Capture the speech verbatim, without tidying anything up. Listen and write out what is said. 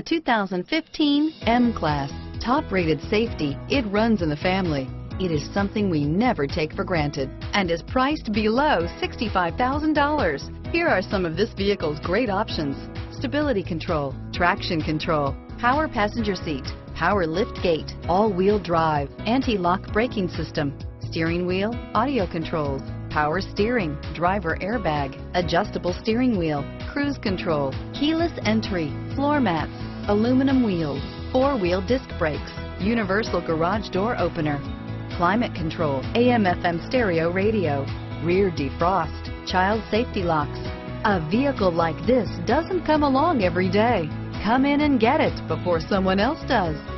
The two thousand fifteen M-Class. Top-rated safety, it runs in the family. It is something we never take for granted and is priced below sixty-five thousand dollars. Here are some of this vehicle's great options: stability control, traction control, power passenger seat, power lift gate, all-wheel drive, anti-lock braking system, steering wheel audio controls, power steering, driver airbag, adjustable steering wheel, cruise control, keyless entry, floor mats, aluminum wheels, four-wheel disc brakes, universal garage door opener, climate control, A M F M stereo radio, rear defrost, child safety locks. A vehicle like this doesn't come along every day. Come in and get it before someone else does.